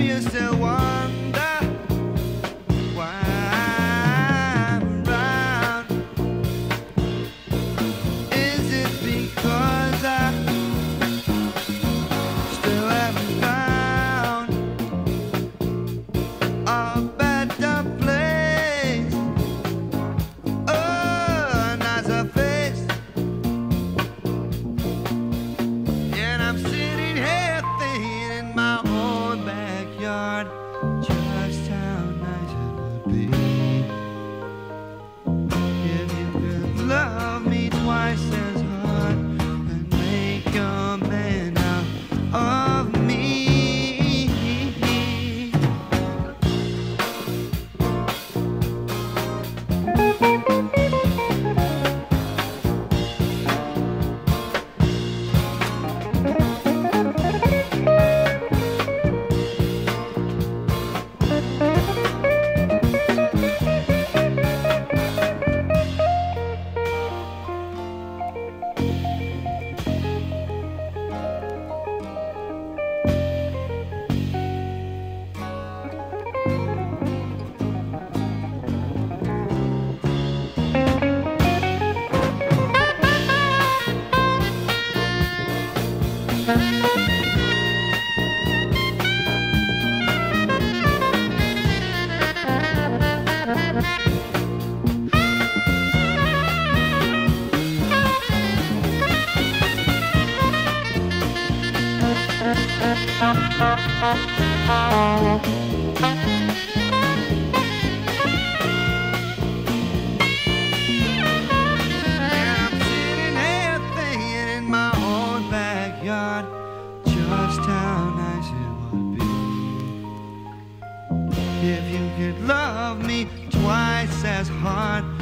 used to wonder why I'm round. Is it because I still haven't found a better place? Oh, a nicer face. And I'm sitting here thinking in my own backyard just how nice it would be if you could love me twice as hard and make a man out of me. Just how nice it would be if you could love me twice as hard.